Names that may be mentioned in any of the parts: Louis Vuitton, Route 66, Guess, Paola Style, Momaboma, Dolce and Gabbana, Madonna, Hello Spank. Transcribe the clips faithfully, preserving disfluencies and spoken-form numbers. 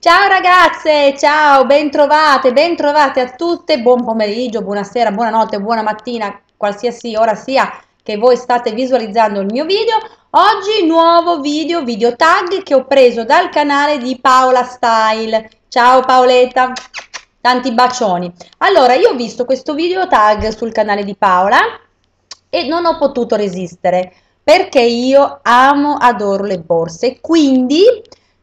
Ciao ragazze, ciao, bentrovate, bentrovate a tutte, buon pomeriggio, buonasera, buonanotte, buona mattina, qualsiasi ora sia che voi state visualizzando il mio video. Oggi nuovo video, video tag che ho preso dal canale di Paola Style. Ciao Paoletta, tanti bacioni. Allora, io ho visto questo video tag sul canale di Paola e non ho potuto resistere perché io amo, adoro le borse, quindi...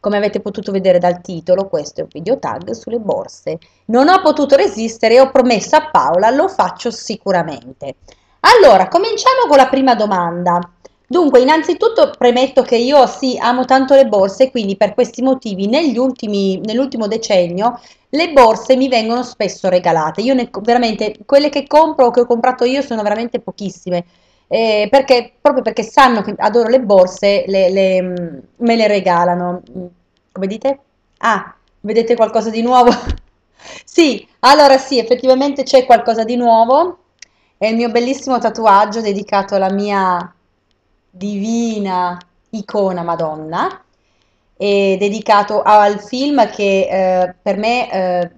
come avete potuto vedere dal titolo, questo è un video tag sulle borse. Non ho potuto resistere e ho promesso a Paola, lo faccio sicuramente. Allora, cominciamo con la prima domanda. Dunque, innanzitutto premetto che io sì, amo tanto le borse, quindi per questi motivi negli ultimi, nell'ultimo decennio le borse mi vengono spesso regalate. Io ne, veramente, quelle che compro o che ho comprato io sono veramente pochissime. Eh, perché proprio perché sanno che adoro le borse, le, le, me le regalano. Come dite? Ah, vedete qualcosa di nuovo? Sì, allora sì, effettivamente c'è qualcosa di nuovo. È il mio bellissimo tatuaggio dedicato alla mia divina icona Madonna, e dedicato al film che eh, per me, eh,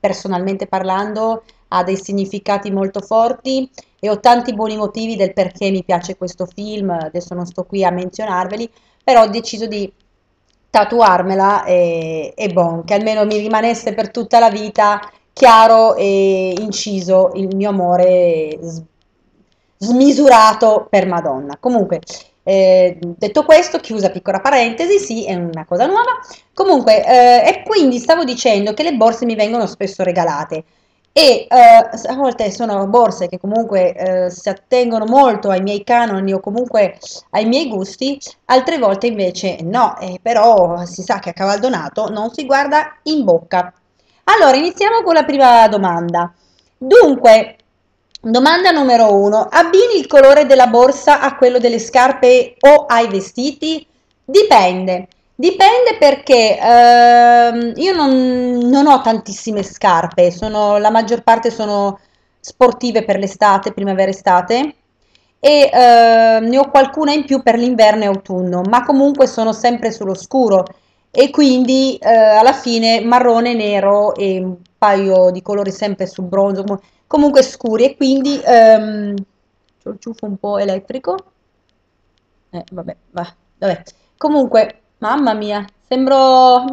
personalmente parlando, ha dei significati molto forti e ho tanti buoni motivi del perché mi piace questo film, adesso non sto qui a menzionarveli, però ho deciso di tatuarmela e, e bon, che almeno mi rimanesse per tutta la vita chiaro e inciso il mio amore smisurato per Madonna. Comunque, eh, detto questo, chiusa piccola parentesi, sì, è una cosa nuova. Comunque, eh, e quindi stavo dicendo che le borse mi vengono spesso regalate, e eh, a volte sono borse che comunque eh, si attengono molto ai miei canoni o comunque ai miei gusti, altre volte invece no, eh, però si sa che a cavaldonato non si guarda in bocca. Allora, iniziamo con la prima domanda. Dunque, domanda numero uno: abbini il colore della borsa a quello delle scarpe o ai vestiti? Dipende. Dipende perché eh, io non, non ho tantissime scarpe, sono, la maggior parte sono sportive per l'estate, primavera-estate, e eh, ne ho qualcuna in più per l'inverno e autunno, ma comunque sono sempre sull'oscuro e quindi eh, alla fine marrone, nero e un paio di colori sempre sul bronzo, comunque scuri, e quindi ehm, c'ho il ciuffo un po' elettrico, eh, vabbè, va, vabbè, comunque... Mamma mia, sembro ah,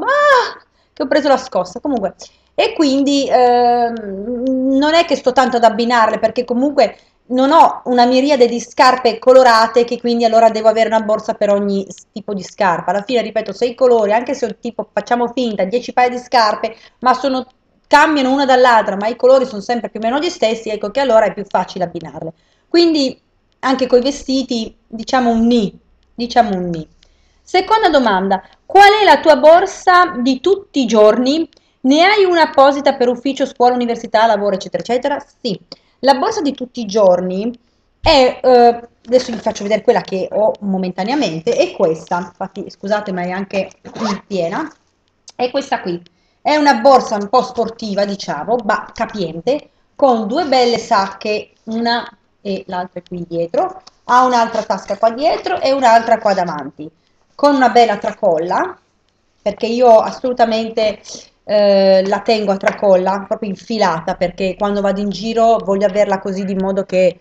che ho preso la scossa, comunque, e quindi eh, non è che sto tanto ad abbinarle, perché comunque non ho una miriade di scarpe colorate che quindi allora devo avere una borsa per ogni tipo di scarpa. Alla fine, ripeto, sei colori, anche se ho tipo, facciamo finta, dieci paia di scarpe, ma sono, cambiano una dall'altra, ma i colori sono sempre più o meno gli stessi, ecco che allora è più facile abbinarle. Quindi anche coi vestiti diciamo un ni, diciamo un ni. Seconda domanda: qual è la tua borsa di tutti i giorni? Ne hai una apposita per ufficio, scuola, università, lavoro, eccetera, eccetera? Sì, la borsa di tutti i giorni è, eh, adesso vi faccio vedere quella che ho momentaneamente, è questa, infatti scusate ma è anche piena, è questa qui, è una borsa un po' sportiva diciamo, ma capiente, con due belle sacche, una e l'altra qui dietro, ha un'altra tasca qua dietro e un'altra qua davanti, con una bella tracolla, perché io assolutamente eh, la tengo a tracolla, proprio infilata, perché quando vado in giro voglio averla così, di modo che,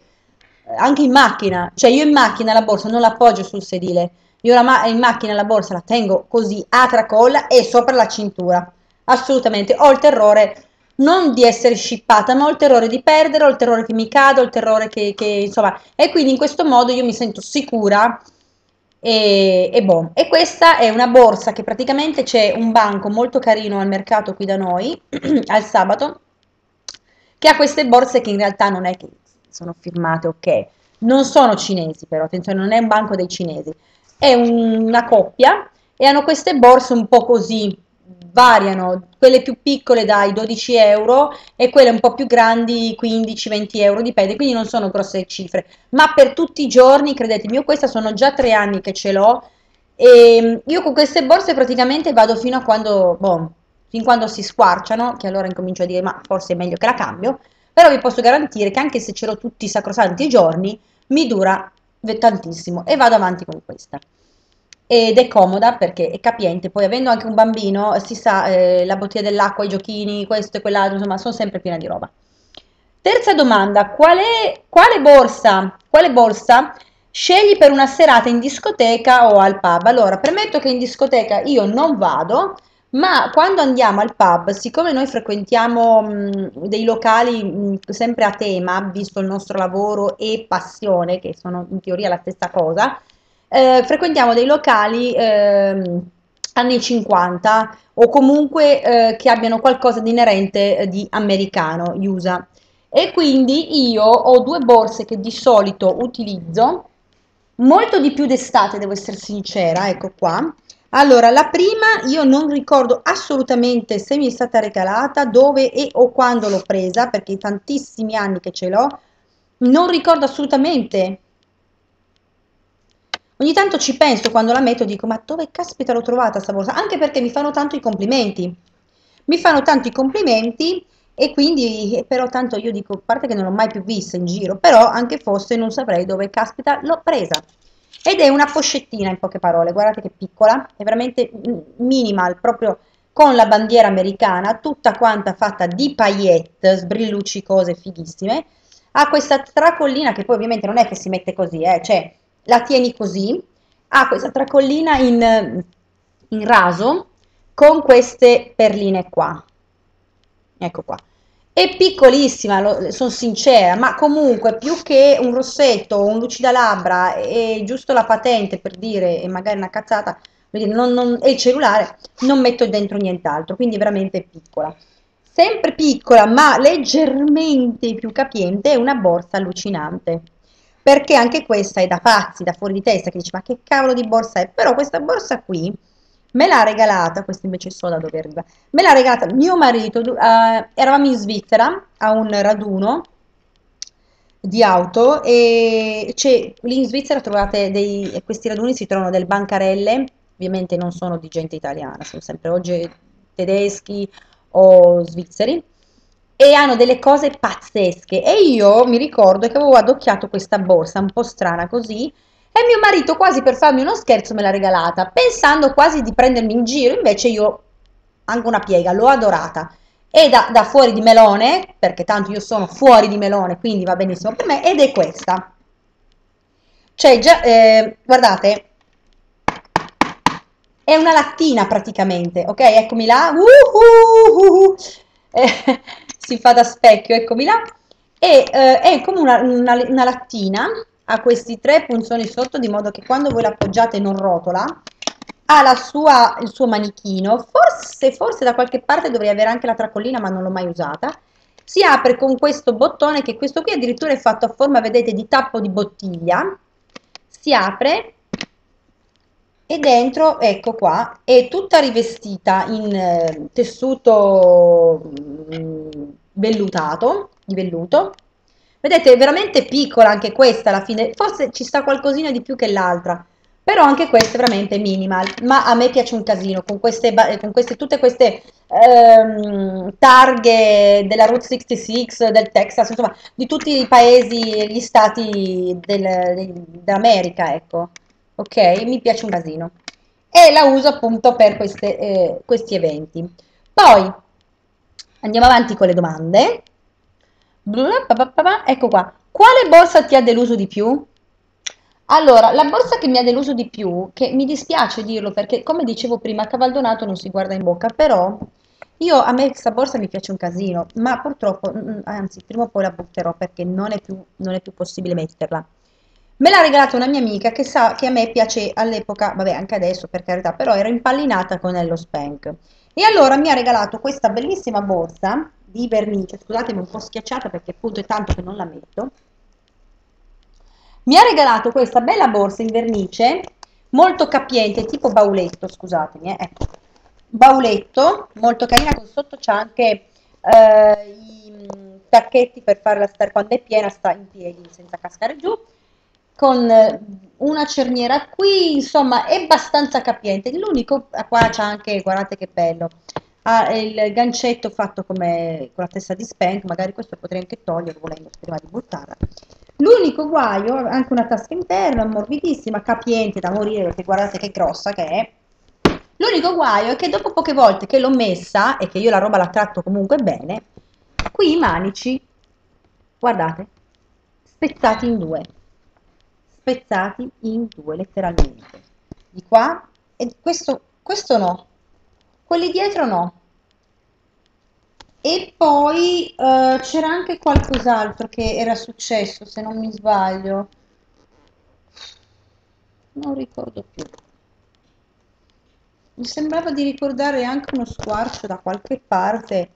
anche in macchina, cioè io in macchina la borsa non la appoggio sul sedile, io la ma in macchina la borsa la tengo così a tracolla e sopra la cintura, assolutamente, ho il terrore non di essere scippata, ma ho il terrore di perdere, ho il terrore che mi cado, ho il terrore che, che insomma, e quindi in questo modo io mi sento sicura. E, e, boh. E questa è una borsa che praticamente c'è un banco molto carino al mercato qui da noi al sabato, che ha queste borse che in realtà non è che sono firmate, ok, non sono cinesi, però attenzione, non è un banco dei cinesi, è un, una coppia, e hanno queste borse un po' così, variano, quelle più piccole dai dodici euro e quelle un po' più grandi quindici venti euro, dipende, quindi non sono grosse cifre, ma per tutti i giorni, credetemi, io questa sono già tre anni che ce l'ho, e io con queste borse praticamente vado fino a quando, boh, fin quando si squarciano, che allora incomincio a dire ma forse è meglio che la cambio, però vi posso garantire che anche se ce l'ho tutti i sacrosanti giorni mi dura tantissimo e vado avanti con questa. ed è comoda perché è capiente, poi avendo anche un bambino si sa, eh, la bottiglia dell'acqua, i giochini, questo e quell'altro, insomma sono sempre piena di roba. Terza domanda, qual è, quale borsa, quale borsa scegli per una serata in discoteca o al pub? Allora, premetto che in discoteca io non vado, ma quando andiamo al pub, siccome noi frequentiamo mh, dei locali mh, sempre a tema, visto il nostro lavoro e passione, che sono in teoria la stessa cosa, eh, frequentiamo dei locali eh, anni cinquanta o comunque eh, che abbiano qualcosa di inerente eh, di americano, U S A, e quindi io ho due borse che di solito utilizzo, molto di più d'estate, devo essere sincera, ecco qua. Allora, la prima io non ricordo assolutamente se mi è stata regalata, dove e o quando l'ho presa, perché tantissimi anni che ce l'ho, non ricordo assolutamente. Ogni tanto ci penso quando la metto, dico, ma dove caspita l'ho trovata sta borsa? Anche perché mi fanno tanto i complimenti, mi fanno tanto i complimenti e quindi, però tanto io dico, a parte che non l'ho mai più vista in giro, però anche fosse non saprei dove caspita l'ho presa. Ed è una pochettina, in poche parole, guardate che piccola, è veramente minimal, proprio con la bandiera americana, tutta quanta fatta di paillette, sbrilluccicose, fighissime. Ha questa tracollina, che poi ovviamente non è che si mette così, eh, cioè la tieni così, ha questa tracollina in, in raso con queste perline qua, ecco qua. È piccolissima, sono sincera, ma comunque più che un rossetto, un lucidalabbra e giusto la patente per dire, e magari una cazzata, non, non, e il cellulare, non metto dentro nient'altro, quindi veramente piccola. Sempre piccola, ma leggermente più capiente, è una borsa allucinante, perché anche questa è da pazzi, da fuori di testa, che dici ma che cavolo di borsa è, però questa borsa qui, me l'ha regalata, questa invece so da dove arriva, me l'ha regalata mio marito, eh, eravamo in Svizzera a un raduno di auto e cioè, lì in Svizzera trovate dei, questi raduni si trovano delle bancarelle, ovviamente non sono di gente italiana, sono sempre oggi tedeschi o svizzeri e hanno delle cose pazzesche e io mi ricordo che avevo adocchiato questa borsa un po' strana così. E mio marito quasi per farmi uno scherzo me l'ha regalata, pensando quasi di prendermi in giro, invece io anche una piega, l'ho adorata. E da, da fuori di melone, perché tanto io sono fuori di melone, quindi va benissimo per me, ed è questa. Cioè, già, eh, guardate, è una lattina praticamente, ok? Eccomi là, uh, uh, uh, uh. Eh, si fa da specchio, eccomi là. E, eh, è come una, una, una lattina. Ha questi tre punzoni sotto di modo che quando voi l'appoggiate non rotola, ha la sua, il suo manichino, forse, forse da qualche parte dovrei avere anche la tracollina ma non l'ho mai usata, si apre con questo bottone che questo qui addirittura è fatto a forma, vedete, di tappo di bottiglia, si apre e dentro, ecco qua, è tutta rivestita in eh, tessuto mh, vellutato, di velluto. Vedete, è veramente piccola anche questa alla fine, forse ci sta qualcosina di più che l'altra, però anche questa è veramente minimal, ma a me piace un casino, con, queste, con queste, tutte queste ehm, targhe della Route sessantasei, del Texas, insomma, di tutti i paesi, gli stati del, dell'America, ecco, ok? Mi piace un casino, e la uso appunto per queste, eh, questi eventi. Poi, andiamo avanti con le domande. Ecco qua, quale borsa ti ha deluso di più? Allora, la borsa che mi ha deluso di più, che mi dispiace dirlo perché come dicevo prima, cavaldonato non si guarda in bocca, però io a me questa borsa mi piace un casino, ma purtroppo, anzi prima o poi la butterò perché non è più, non è più possibile metterla. Me l'ha regalata una mia amica che sa che a me piace all'epoca, vabbè anche adesso per carità, però ero impallinata con Hello Spank. E allora mi ha regalato questa bellissima borsa di vernice, scusatemi un po' schiacciata perché appunto è tanto che non la metto, mi ha regalato questa bella borsa in vernice, molto capiente, tipo bauletto, scusatemi, eh, ecco, bauletto, molto carina, con sotto c'è anche eh, i tacchetti per farla stare, quando è piena sta in piedi senza cascare giù, con una cerniera qui, insomma è abbastanza capiente, l'unico, qua c'è anche, guardate che bello, ha il gancetto fatto come con la testa di Spank, magari questo potrei anche toglierlo volendo prima di buttarla, L'unico guaio, anche una tasca interna, morbidissima, capiente da morire, perché guardate che grossa che è. L'unico guaio è che dopo poche volte che l'ho messa, e che io la roba la tratto comunque bene, qui i manici, guardate, spezzati in due, spezzati in due letteralmente, di qua, e questo, questo no, quelli dietro no. E poi uh, c'era anche qualcos'altro che era successo, se non mi sbaglio, non ricordo più, mi sembrava di ricordare anche uno squarcio da qualche parte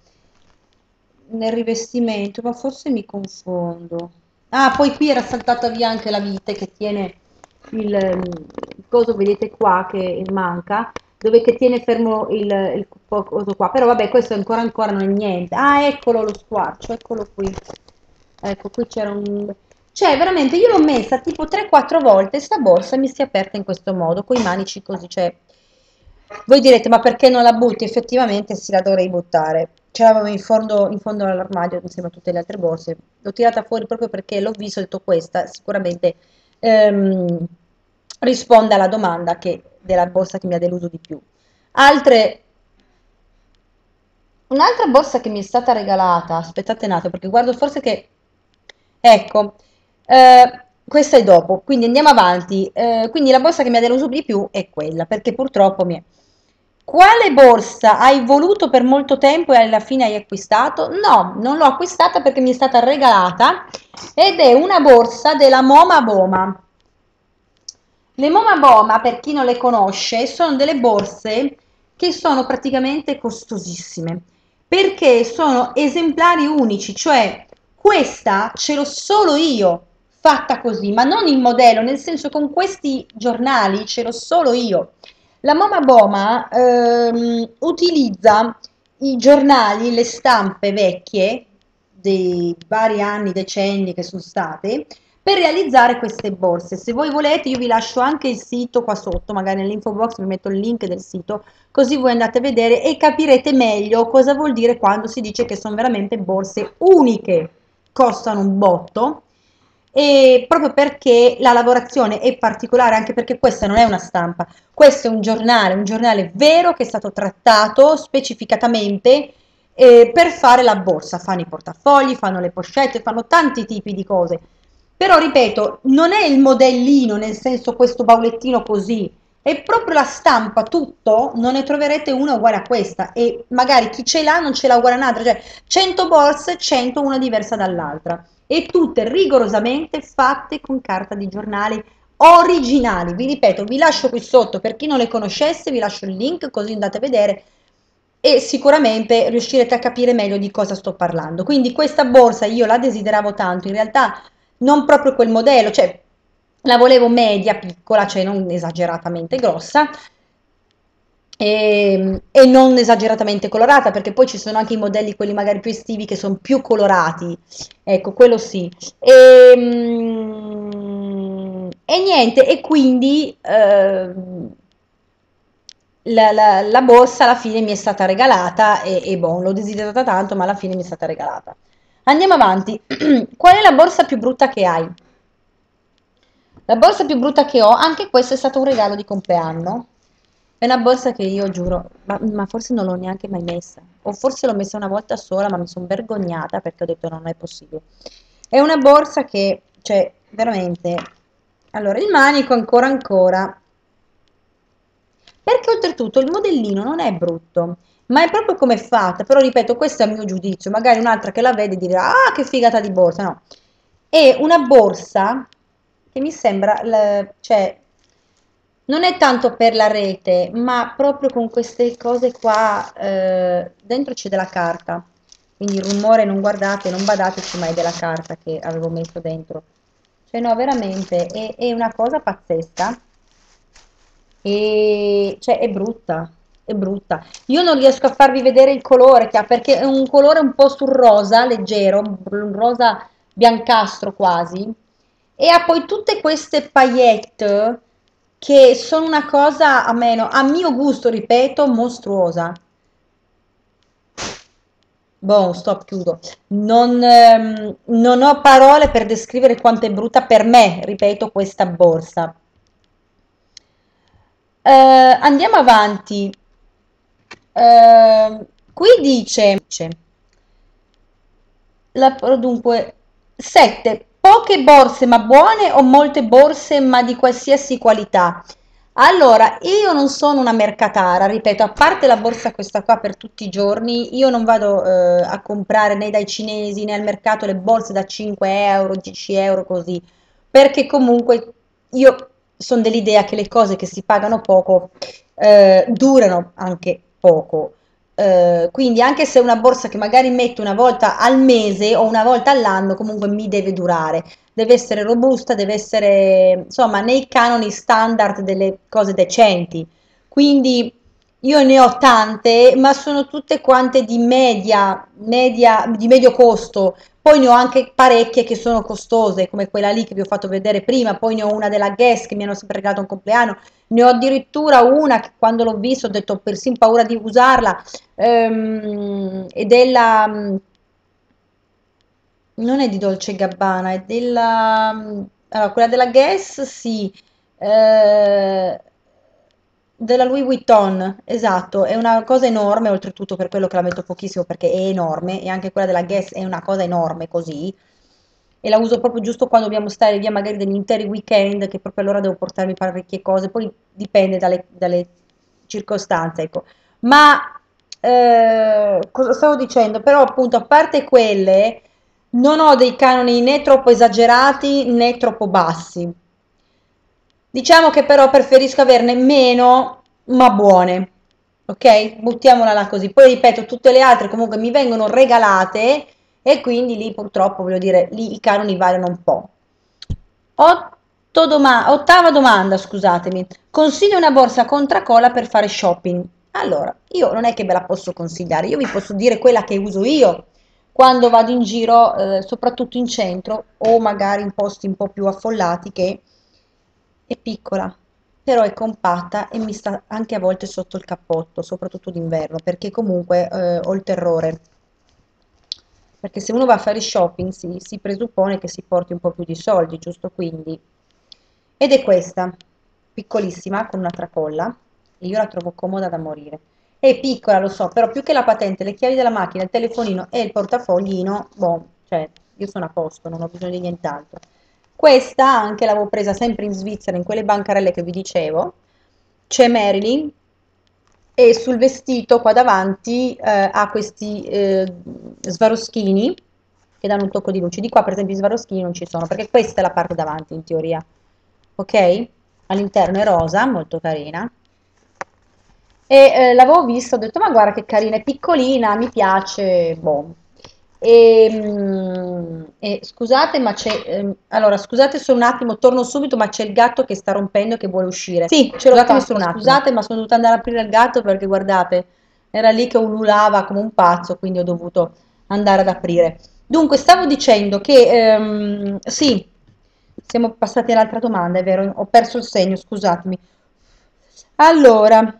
nel rivestimento, ma forse mi confondo. Ah, poi qui era saltata via anche la vite che tiene il, il coso, vedete qua che manca, dove che tiene fermo il, il coso qua, però vabbè, questo ancora ancora non è niente. Ah, eccolo lo squarcio, eccolo qui, ecco qui c'era un... cioè veramente io l'ho messa tipo tre quattro volte e sta borsa mi si è aperta in questo modo, con i manici così, cioè voi direte ma perché non la butti? Effettivamente sì, la dovrei buttare, ce l'avevo in fondo, in fondo all'armadio insieme a tutte le altre borse, l'ho tirata fuori proprio perché l'ho visto e ho detto questa sicuramente ehm, risponde alla domanda che della borsa che mi ha deluso di più. Altre, un'altra borsa che mi è stata regalata, aspettate un attimo perché guardo forse che, ecco, eh, questa è dopo, quindi andiamo avanti, eh, quindi la borsa che mi ha deluso di più è quella, perché purtroppo mi è... Quale borsa hai voluto per molto tempo e alla fine hai acquistato? No, non l'ho acquistata perché mi è stata regalata ed è una borsa della Momaboma. Le Momaboma, per chi non le conosce, sono delle borse che sono praticamente costosissime perché sono esemplari unici, cioè questa ce l'ho solo io fatta così, ma non in modello, nel senso con questi giornali ce l'ho solo io. La Momaboma ehm, utilizza i giornali, le stampe vecchie dei vari anni, decenni che sono state, per realizzare queste borse. Se voi volete io vi lascio anche il sito qua sotto, magari nell'info box vi metto il link del sito, così voi andate a vedere e capirete meglio cosa vuol dire quando si dice che sono veramente borse uniche, costano un botto, e proprio perché la lavorazione è particolare, anche perché questa non è una stampa, questo è un giornale, un giornale vero che è stato trattato specificatamente eh, per fare la borsa. Fanno i portafogli, fanno le pochette, fanno tanti tipi di cose. Però ripeto, non è il modellino, nel senso questo baulettino così, è proprio la stampa, tutto, non ne troverete una uguale a questa, e magari chi ce l'ha non ce l'ha uguale a un'altra, cioè cento borse, cento una diversa dall'altra, e tutte rigorosamente fatte con carta di giornali originali. Vi ripeto, vi lascio qui sotto, per chi non le conoscesse vi lascio il link, così andate a vedere e sicuramente riuscirete a capire meglio di cosa sto parlando. Quindi questa borsa io la desideravo tanto, in realtà... non proprio quel modello, cioè la volevo media, piccola, cioè non esageratamente grossa e, e non esageratamente colorata, perché poi ci sono anche i modelli, quelli magari più estivi, che sono più colorati, ecco, quello sì. E, e niente, e quindi eh, la, la, la borsa alla fine mi è stata regalata e, e boh, l'ho desiderata tanto, ma alla fine mi è stata regalata. Andiamo avanti. Qual è la borsa più brutta che hai? La borsa più brutta che ho, anche questo è stato un regalo di compleanno, è una borsa che io giuro, ma, ma forse non l'ho neanche mai messa, o forse l'ho messa una volta sola, ma mi sono vergognata perché ho detto no, non è possibile. È una borsa che, cioè, veramente, allora il manico ancora ancora, perché oltretutto il modellino non è brutto, ma è proprio come è fatta, però ripeto, questo è il mio giudizio, magari un'altra che la vede dirà ah che figata di borsa, no, è una borsa che mi sembra, cioè non è tanto per la rete, ma proprio con queste cose qua, eh, dentro c'è della carta, quindi il rumore non guardate, non badateci, ma è della carta che avevo messo dentro, cioè no, veramente è, è una cosa pazzesca, e cioè è brutta, è brutta. Io non riesco a farvi vedere il colore che ha, perché è un colore un po' sul rosa leggero, un rosa biancastro quasi, e ha poi tutte queste paillette che sono una cosa, a meno a mio gusto, ripeto, mostruosa. Boh, stop, chiudo. Non, ehm, non ho parole per descrivere quanto è brutta per me, ripeto, questa borsa. Eh, andiamo avanti. Eh, qui dice, la, dunque, sette. Poche borse ma buone o molte borse ma di qualsiasi qualità? Allora, io non sono una mercatara, ripeto, a parte la borsa questa qua per tutti i giorni, io non vado eh, a comprare né dai cinesi né al mercato le borse da cinque euro, dieci euro così, perché comunque io sono dell'idea che le cose che si pagano poco eh, durano anche poco, eh, quindi anche se è una borsa che magari metto una volta al mese o una volta all'anno, comunque mi deve durare. Deve essere robusta, deve essere insomma nei canoni standard delle cose decenti. Quindi io ne ho tante, ma sono tutte quante di media, media di medio costo. Poi ne ho anche parecchie che sono costose, come quella lì che vi ho fatto vedere prima. Poi ne ho una della Guess che mi hanno sempre regalato un compleanno. Ne ho addirittura una che quando l'ho vista ho detto persino paura di usarla. Ehm, è della... non è di Dolce and Gabbana, è della, allora, quella della Guess, sì, eh, della Louis Vuitton, esatto, è una cosa enorme, oltretutto per quello che la metto pochissimo perché è enorme, e anche quella della Guess è una cosa enorme così, e la uso proprio giusto quando dobbiamo stare via magari degli interi weekend, che proprio allora devo portarmi parecchie cose, poi dipende dalle, dalle circostanze, ecco. Ma eh, cosa stavo dicendo? Però appunto a parte quelle... non ho dei canoni né troppo esagerati né troppo bassi. Diciamo che però preferisco averne meno ma buone. Ok? Buttiamola là così. Poi ripeto, tutte le altre comunque mi vengono regalate e quindi lì purtroppo, voglio dire, lì i canoni variano un po'. Otto doma- ottava domanda, scusatemi. Consiglio una borsa contracola per fare shopping? Allora, io non è che ve la posso consigliare, io vi posso dire quella che uso io quando vado in giro, eh, soprattutto in centro o magari in posti un po' più affollati, che è piccola, però è compatta e mi sta anche a volte sotto il cappotto, soprattutto d'inverno, perché comunque eh, ho il terrore. Perché se uno va a fare shopping si, si presuppone che si porti un po' più di soldi, giusto? Quindi, ed è questa, piccolissima, con una tracolla, e io la trovo comoda da morire. È piccola, lo so, però più che la patente, le chiavi della macchina, il telefonino e il portafoglino, boh, cioè, io sono a posto, non ho bisogno di nient'altro. Questa anche l'avevo presa sempre in Svizzera, in quelle bancarelle che vi dicevo, c'è Marilyn, e sul vestito qua davanti eh, ha questi eh, svaroschini che danno un tocco di luce. Di qua per esempio i svaroschini non ci sono, perché questa è la parte davanti in teoria, ok? All'interno è rosa, molto carina. E eh, l'avevo vista, ho detto ma guarda che carina, è piccolina, mi piace, boh. E, mm, e scusate ma c'è, ehm, allora scusate solo un attimo, torno subito, ma c'è il gatto che sta rompendo e che vuole uscire. Sì, ce l'ho fatto, scusate ma sono dovuta andare ad aprire il gatto perché guardate, era lì che ululava come un pazzo, quindi ho dovuto andare ad aprire. Dunque stavo dicendo che, ehm, sì, siamo passati all'altra domanda, è vero, ho perso il segno, scusatemi. Allora...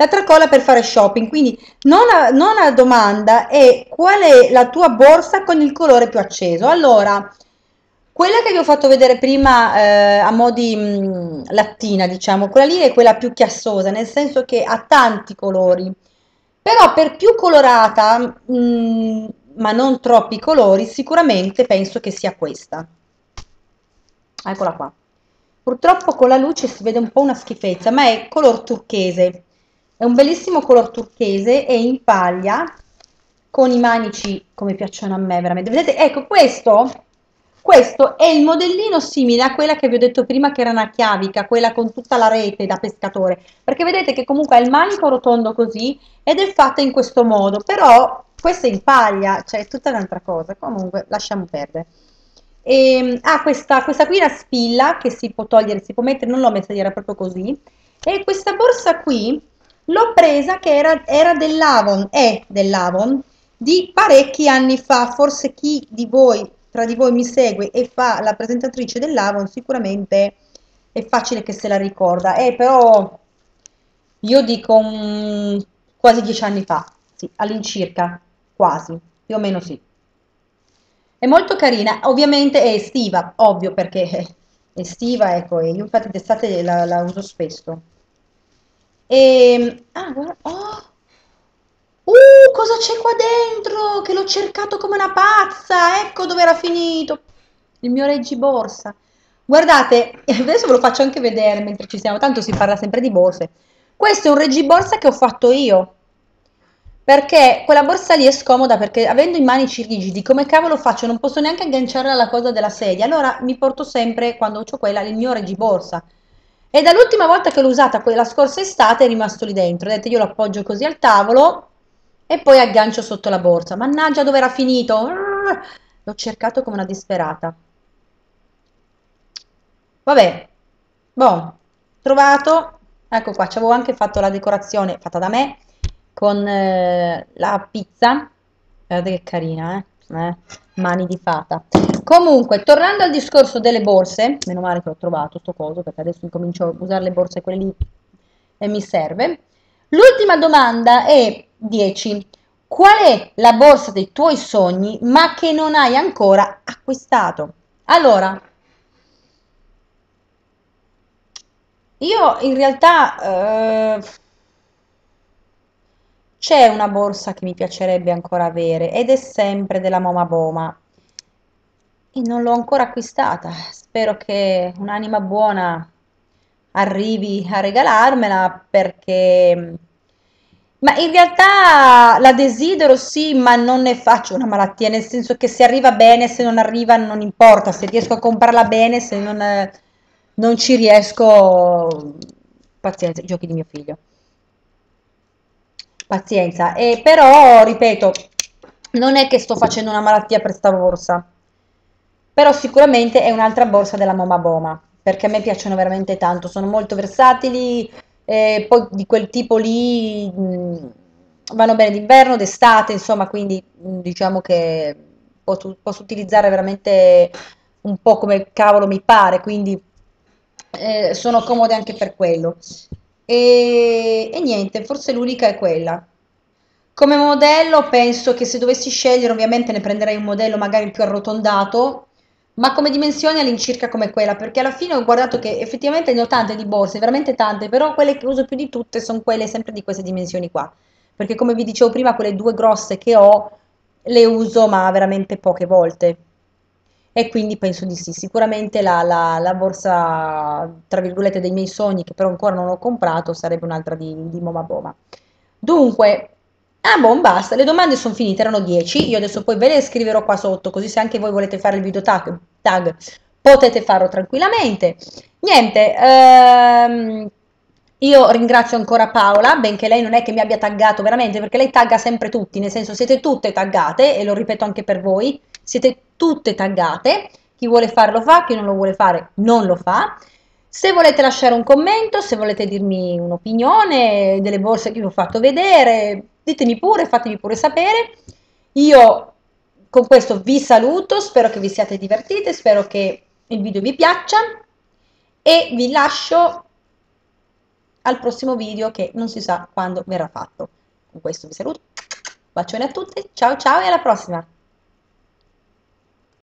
la tracolla per fare shopping, quindi nona, nona domanda è qual è la tua borsa con il colore più acceso? Allora, quella che vi ho fatto vedere prima eh, a mo' di mh, lattina, diciamo, quella lì è quella più chiassosa, nel senso che ha tanti colori, però per più colorata, mh, ma non troppi colori, sicuramente penso che sia questa. Eccola qua. Purtroppo con la luce si vede un po' una schifezza, ma è color turchese. È un bellissimo color turchese e in paglia, con i manici come piacciono a me veramente. Vedete, ecco, questo, questo è il modellino simile a quella che vi ho detto prima che era una chiavica, quella con tutta la rete da pescatore, perché vedete che comunque ha il manico rotondo così ed è fatta in questo modo, però questa è in paglia, cioè è tutta un'altra cosa, comunque lasciamo perdere. E, ah, questa, questa qui è una spilla che si può togliere, si può mettere, non l'ho messa, era proprio così, e questa borsa qui... l'ho presa che era, era dell'Avon, è dell'Avon, di parecchi anni fa, forse chi di voi, tra di voi mi segue e fa la presentatrice dell'Avon, sicuramente è facile che se la ricorda, eh, però io dico um, quasi dieci anni fa, Sì, all'incirca, quasi, più o meno sì. È molto carina, ovviamente è estiva, ovvio perché è estiva, ecco, e io infatti d'estate la, la uso spesso. E, ah, guarda, oh! Uh, cosa c'è qua dentro? Che l'ho cercato come una pazza, ecco dove era finito, il mio reggiborsa. Guardate, adesso ve lo faccio anche vedere mentre ci siamo, tanto si parla sempre di borse. Questo è un reggiborsa che ho fatto io, perché quella borsa lì è scomoda, perché avendo i manici rigidi, come cavolo faccio? Non posso neanche agganciarla alla cosa della sedia, allora mi porto sempre, quando ho quella, il mio reggiborsa. E dall'ultima volta che l'ho usata, quella scorsa estate, è rimasto lì dentro. Vedete, io lo appoggio così al tavolo e poi aggancio sotto la borsa. Mannaggia, dove era finito? L'ho cercato come una disperata. Vabbè, boh, trovato, ecco qua, ci avevo anche fatto la decorazione fatta da me con eh, la pizza. Guardate che carina, eh? eh? Mani di fata. Comunque, tornando al discorso delle borse, meno male che l'ho trovato sto coso, perché adesso incomincio a usare le borse quelle lì e mi serve. L'ultima domanda è dieci. Qual è la borsa dei tuoi sogni ma che non hai ancora acquistato? Allora, io in realtà eh, c'è una borsa che mi piacerebbe ancora avere ed è sempre della Momaboma e non l'ho ancora acquistata. Spero che un'anima buona arrivi a regalarmela, perché... Ma in realtà la desidero sì, ma non ne faccio una malattia, nel senso che se arriva bene, se non arriva non importa, se riesco a comprarla bene, se non, non ci riesco, pazienza, i giochi di mio figlio, pazienza. E però, ripeto, non è che sto facendo una malattia per sta borsa, però sicuramente è un'altra borsa della Momaboma, perché a me piacciono veramente tanto, sono molto versatili. E poi di quel tipo lì mh, vanno bene d'inverno, d'estate, insomma, quindi mh, diciamo che posso, posso utilizzare veramente un po' come cavolo mi pare, quindi eh, sono comode anche per quello. E, e niente, forse l'unica è quella. Come modello penso che se dovessi scegliere ovviamente ne prenderei un modello magari più arrotondato, ma come dimensioni all'incirca come quella, perché alla fine ho guardato che effettivamente ne ho tante di borse, veramente tante, però quelle che uso più di tutte sono quelle sempre di queste dimensioni qua, perché come vi dicevo prima quelle due grosse che ho le uso ma veramente poche volte, e quindi penso di sì, sicuramente la, la, la borsa tra virgolette dei miei sogni, che però ancora non ho comprato, sarebbe un'altra di, di Momaboma. Dunque, ah boh, basta, le domande sono finite, erano dieci, io adesso poi ve le scriverò qua sotto, così se anche voi volete fare il video tag, tag potete farlo tranquillamente. Niente, ehm, io ringrazio ancora Paola, benché lei non è che mi abbia taggato veramente, perché lei tagga sempre tutti, nel senso siete tutte taggate, e lo ripeto anche per voi, siete tutte taggate, chi vuole farlo fa, chi non lo vuole fare non lo fa. Se volete lasciare un commento, se volete dirmi un'opinione delle borse che vi ho fatto vedere, ditemi pure, fatemi pure sapere. Io con questo vi saluto, spero che vi siate divertite, spero che il video vi piaccia e vi lascio al prossimo video che non si sa quando verrà fatto. Con questo vi saluto, bacione a tutti, ciao ciao e alla prossima!